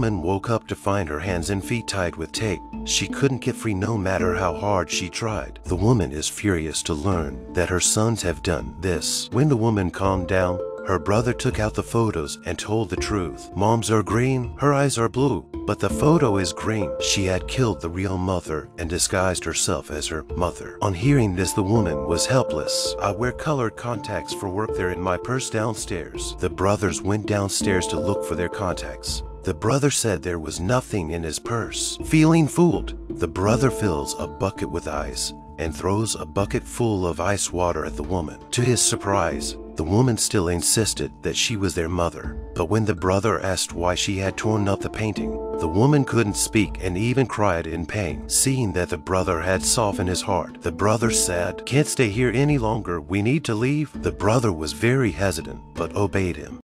woman woke up to find her hands and feet tied with tape. She couldn't get free no matter how hard she tried. The woman is furious to learn that her sons have done this. When the woman calmed down, her brother took out the photos and told the truth. Mom's are green, her eyes are blue, but the photo is green. She had killed the real mother and disguised herself as her mother. On hearing this, the woman was helpless. I wear colored contacts for work, they're in my purse downstairs. The brothers went downstairs to look for their contacts. The brother said there was nothing in his purse. Feeling fooled, the brother fills a bucket with ice and throws a bucket full of ice water at the woman. To his surprise, the woman still insisted that she was their mother. But when the brother asked why she had torn up the painting, the woman couldn't speak and even cried in pain. Seeing that the brother had softened his heart, the brother said, "Can't stay here any longer, we need to leave." The brother was very hesitant, but obeyed him.